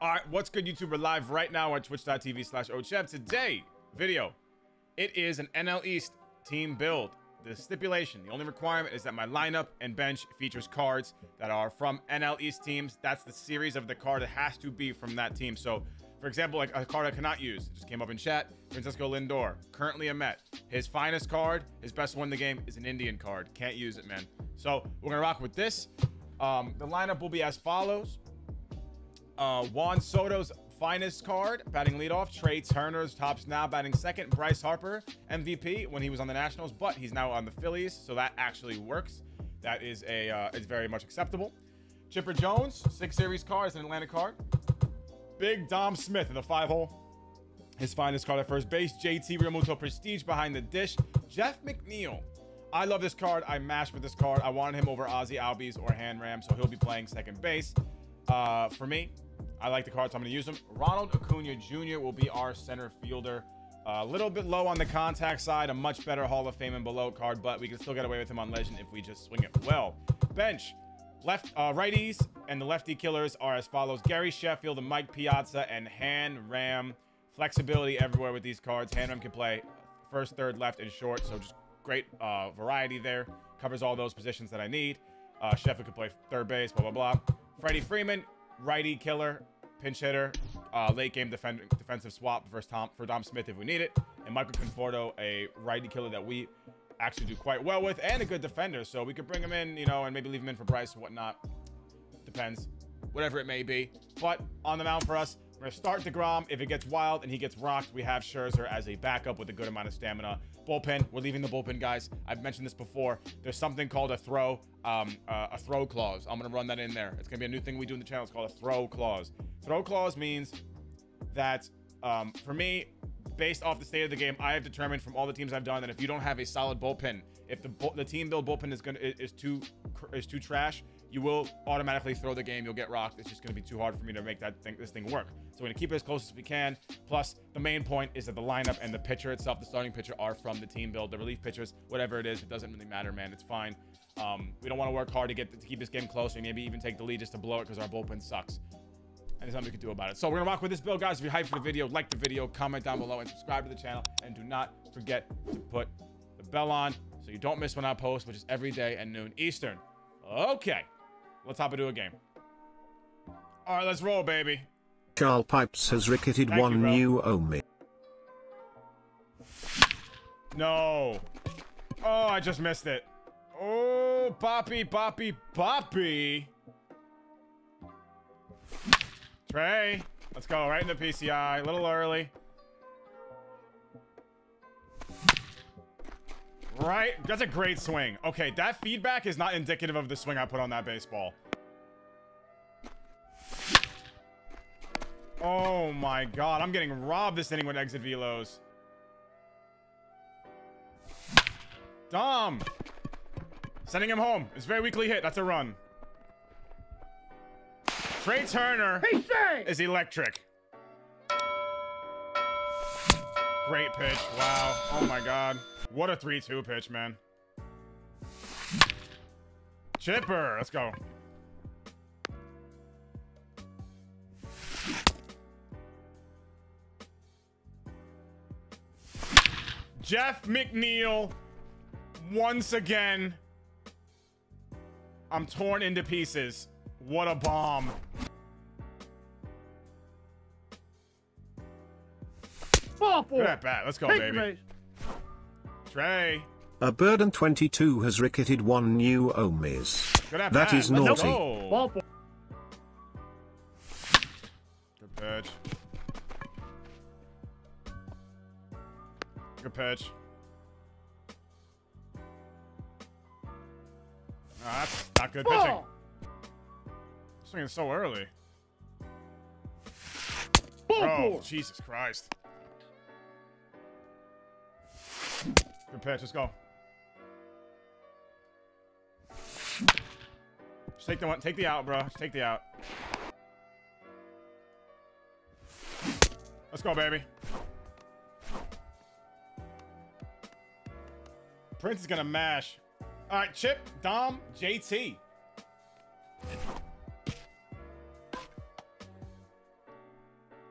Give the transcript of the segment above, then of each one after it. All right, what's good, YouTube? We're live right now on twitch.tv/OCHEV. Today, video, it is an NL East team build. The stipulation, the only requirement is that my lineup and bench features cards that are from NL East teams. That's the series of the card. It has to be from that team. So, for example, like a card I cannot use, it just came up in chat, Francesco Lindor, currently a Met. His finest card, his best one in the game, is an Indian card. Can't use it, man. So, we're going to rock with this. The lineup will be as follows. Juan Soto's finest card, batting leadoff. Trey Turner's tops now, batting second. Bryce Harper, MVP when he was on the Nationals, but he's now on the Phillies, so that actually works. That is a it's very much acceptable. Chipper Jones, 6 series card, it's an Atlanta card. Big Dom Smith in the 5-hole. His finest card at first base. JT Realmuto, prestige behind the dish. Jeff McNeil. I love this card. I mashed with this card. I wanted him over Ozzie Albies or Han Ram, so he'll be playing second base. For me, I like the cards, so I'm going to use them. Ronald Acuña Jr. will be our center fielder. A little bit low on the contact side, a much better Hall of Fame and below card, but we can still get away with him on Legend if we just swing it well. Bench, righties and the lefty killers are as follows. Gary Sheffield and Mike Piazza and Han Ram. Flexibility everywhere with these cards. Han Ram can play first, third, left, and short, so just great variety there. Covers all those positions that I need. Sheffield could play third base, blah, blah, blah. Freddie Freeman, righty killer, pinch hitter, late game defensive swap versus Dom Smith if we need it. And Michael Conforto, a righty killer that we actually do quite well with and a good defender. So we could bring him in, you know, and maybe leave him in for Bryce or whatnot. Depends, whatever it may be. But on the mound for us, we're going to start Degrom. If it gets wild and he gets rocked, we have Scherzer as a backup with a good amount of stamina. Bullpen, we're leaving the bullpen, guys. I've mentioned this before. There's something called a throw clause. I'm going to run that in there. It's going to be a new thing we do in the channel. It's called a throw clause. Throw clause means that, for me, based off the state of the game, I have determined from all the teams I've done that if you don't have a solid bullpen, if the team build bullpen is too trash, you will automatically throw the game. You'll get rocked. It's just going to be too hard for me to make this thing work. So we're going to keep it as close as we can. Plus, the main point is that the lineup and the pitcher itself, the starting pitcher, are from the team build. The relief pitchers, whatever it is, it doesn't really matter, man. It's fine. We don't want to work hard to keep this game close and maybe even take the lead just to blow it because our bullpen sucks. And there's nothing we can do about it. So we're going to rock with this build, guys. If you're hyped for the video, like the video, comment down below, and subscribe to the channel. And do not forget to put the bell on so you don't miss when I post, which is every day at noon Eastern. Okay. Let's hop into a game. All right, let's roll, baby. Carl Pipes has ricketed Thank one you, new Omi. No. Oh, I just missed it. Oh, Poppy, Poppy, Poppy. Trey, let's go right in the PCI. A little early. Right, that's a great swing. Okay, that feedback is not indicative of the swing I put on that baseball. Oh my god, I'm getting robbed this inning with exit velos. Dom! Sending him home. It's a very weakly hit. That's a run. Trey Turner is electric. Great pitch. Wow. Oh my god. What a 3-2 pitch, man. Chipper, let's go. Jeff McNeil, once again, I'm torn into pieces. What a bomb. Good at bat. Let's go, baby. Trey. A bird and 22 has ricketed one new Omis. That is naughty. Go. Good pitch. Good pitch. That's not good pitching. Swinging so early. Oh, Jesus Christ. Good pitch. Let's go. Just take the one. Take the out, bro. Just take the out. Let's go, baby. Prince is gonna mash. All right, Chip, Dom, JT.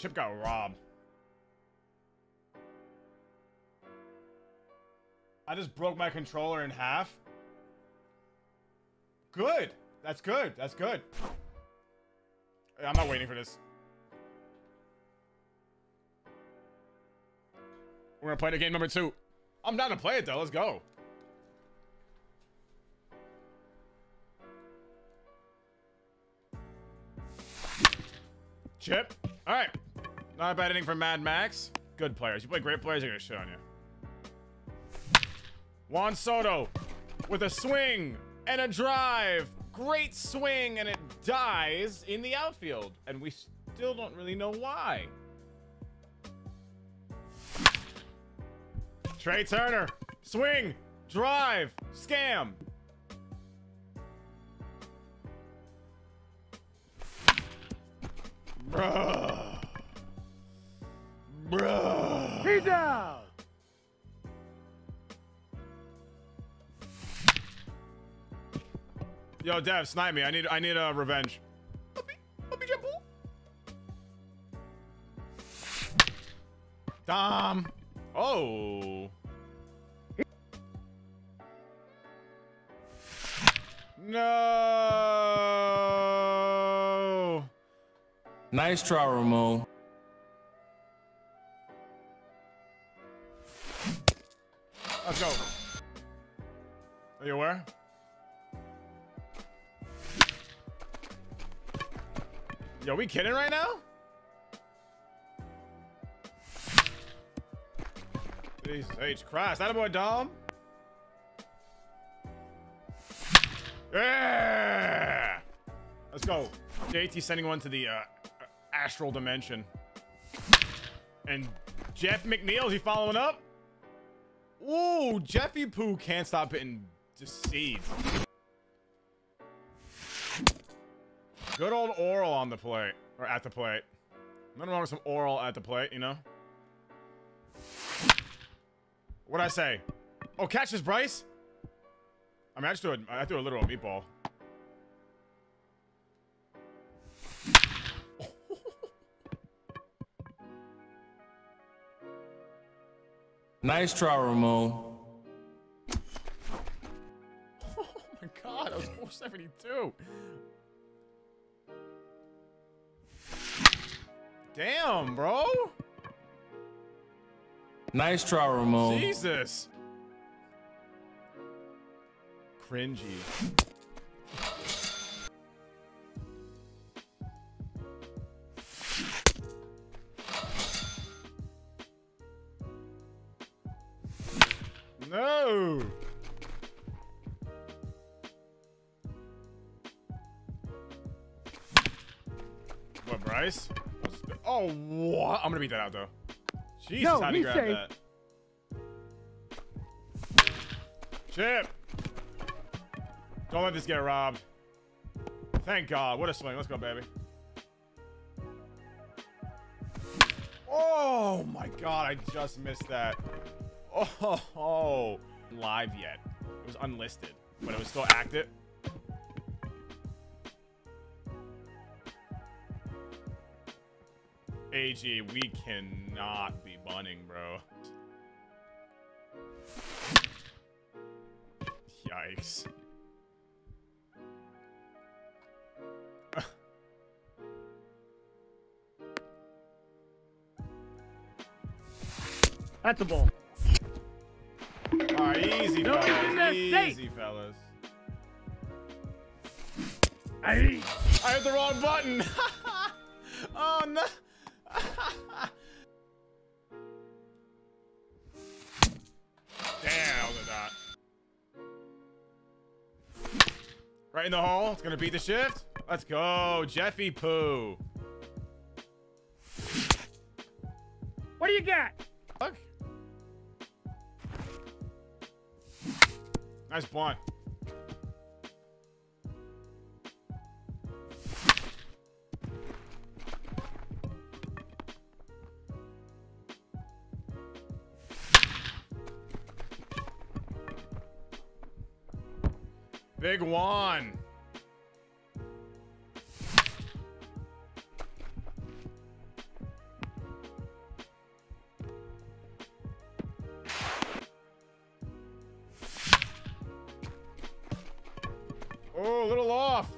Chip got robbed. I just broke my controller in half. Good. That's good. That's good. I'm not waiting for this. We're going to play the game number 2. I'm down to play it, though. Let's go. Chip. All right. Not a bad inning for Mad Max. Good players. You play great players, they're going to shit on you. Juan Soto with a swing and a drive. Great swing, and it dies in the outfield. And we still don't really know why. Trey Turner, swing, drive, scam. Bruh. Bruh. He's down. Yo, Dev, snipe me. I need a revenge. Dom. Oh. No. Nice try, Ramon. Let's go. Are you aware? Yo, we kidding right now? Jesus H. Christ, that a boy, Dom. Yeah! Let's go. JT sending one to the astral dimension. And Jeff McNeil, is he following up? Ooh, Jeffy Poo can't stop hitting deceit. Good old oral on the plate, or at the plate. Nothing wrong with some oral at the plate, you know? What'd I say? Oh, catch this, Bryce. I mean, I threw a literal meatball. Nice try, Ramon. Oh my God, I was 472. Damn, bro. Nice try, Ramon. Jesus. Cringy. No. What, Bryce? Oh, what? I'm gonna beat that out, though. Jesus, no, how do you grab that? Chip! Don't let this get robbed. Thank God. What a swing. Let's go, baby. Oh, my God. I just missed that. Oh. Live yet. It was unlisted, but it was still active. AG, we cannot be bunning, bro. Yikes. At the ball. All right, easy, no, fellas. Easy, fellas. I hit the wrong button. Oh, no. Damn, look at that. Right in the hole. It's gonna beat the shift. Let's go, Jeffy Poo. What do you got? Look. Nice blunt. Big Juan. Oh, a little off.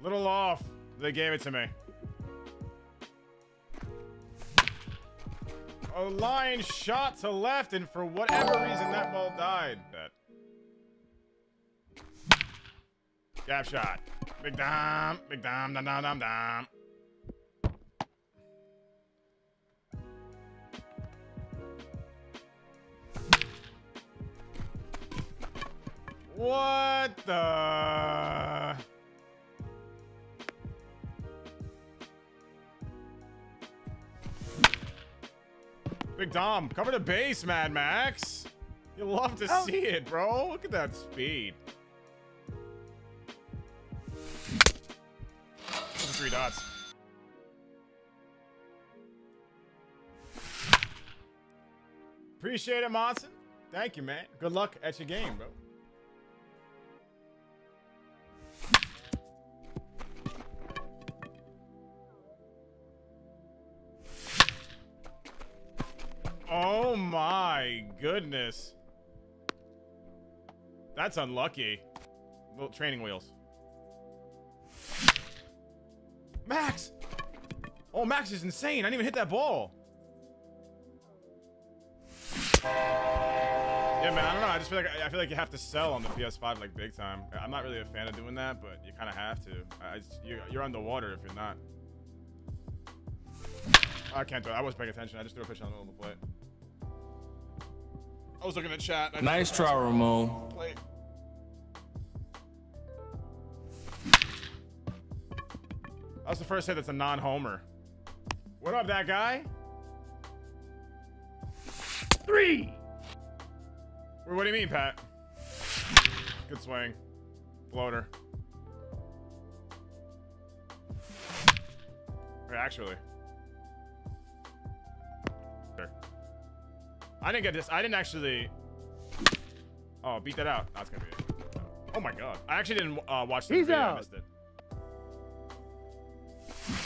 Little off. They gave it to me. A line shot to left, and for whatever reason, that ball died. Bet. Jab shot. Big Dom. Big Dom. Dom, Dom, Dom, Dom. What the... Big Dom, cover the base, Mad Max. You love to see it, bro. Look at that speed. Those are three dots. Appreciate it, Monson. Thank you, man. Good luck at your game, bro. Oh my goodness. That's unlucky. Little training wheels. Max! Oh, Max is insane. I didn't even hit that ball. Yeah, man, I don't know. I just feel like you have to sell on the PS5 like big time. I'm not really a fan of doing that, but you kind of have to. You're underwater if you're not. I can't do it. I wasn't paying attention. I just threw a pitch on the middle of the plate. I was looking at chat. Nice try, Ramon. Plate. That was the first hit that's a non-homer. What up, that guy? Three. Wait, what do you mean, Pat? Good swing. Floater. Wait, actually. I didn't get this. I didn't actually. Oh, beat that out. That's gonna be it. Oh my god! I actually didn't watch the video. I missed it.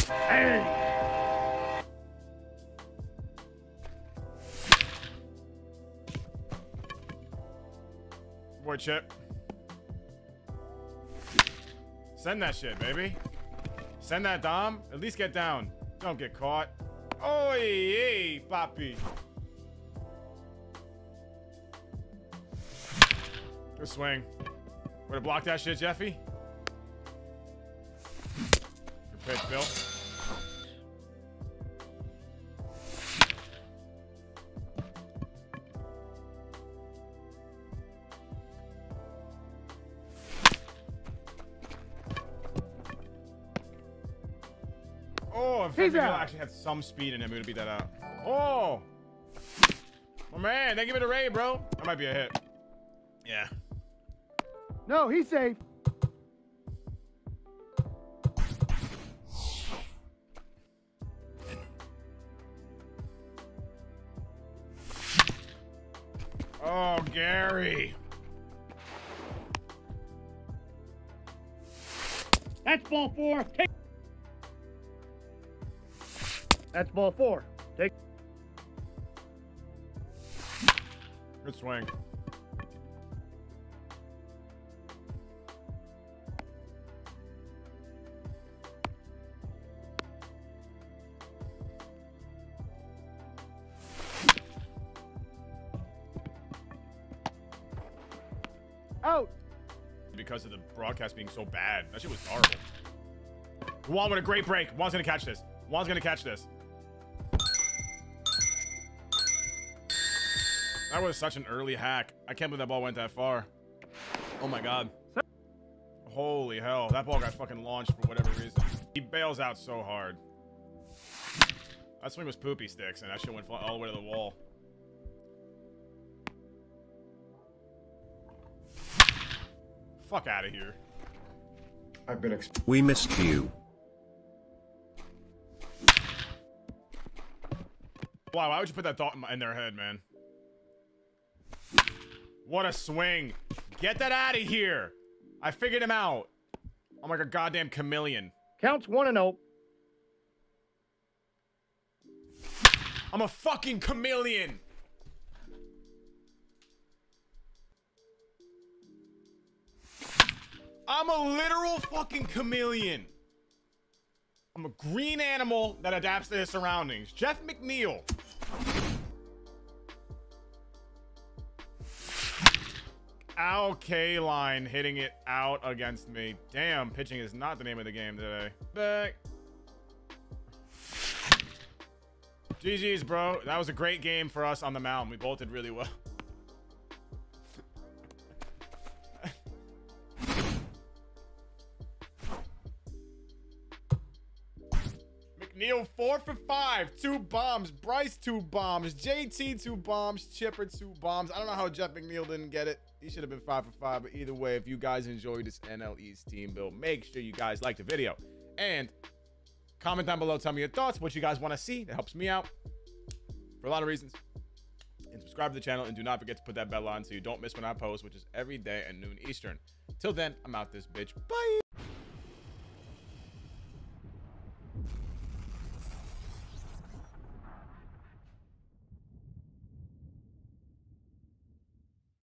Hey. Boy, Chip. Send that shit, baby. Send that, Dom. At least get down. Don't get caught. Oh, hey, papi. Good swing. Way to block that shit, Jeffy. Good pitch, Bill. Oh, I think Bill actually had some speed in him. We'd beat that out. Oh! Oh, man. They give it a ray, bro. That might be a hit. Yeah. No, he's safe. Oh, Gary. That's ball four. Take. That's ball four. Take. Good swing. Because of the broadcast being so bad. That shit was horrible. Juan with a great break. Juan's gonna catch this. Juan's gonna catch this. That was such an early hack. I can't believe that ball went that far. Oh my god. Holy hell. That ball got fucking launched for whatever reason. He bails out so hard. That swing was poopy sticks, and that shit went all the way to the wall. Fuck out of here. I've been we missed you. Wow, why would you put that thought in their head, man? What a swing. Get that out of here. I figured him out. I'm like a goddamn chameleon. Counts 1-0. I'm a fucking chameleon. I'm a literal fucking chameleon. I'm a green animal that adapts to his surroundings. Jeff McNeil. Al Kaline hitting it out against me. Damn, pitching is not the name of the game today. Back. GG's, bro. That was a great game for us on the mound. We both did really well. McNeil 4 for 5. 2 bombs. Bryce 2 bombs. JT 2 bombs. Chipper 2 bombs. I don't know how Jeff McNeil didn't get it. He should have been 5 for 5. But either way, if you guys enjoyed this NL East team build, make sure you guys like the video and comment down below. Tell me your thoughts, what you guys want to see. That helps me out for a lot of reasons. And subscribe to the channel. And do not forget to put that bell on so you don't miss when I post, which is every day at noon Eastern. Till then, I'm out this bitch. Bye.